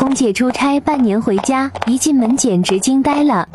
空姐出差半年回家，一进门简直惊呆了。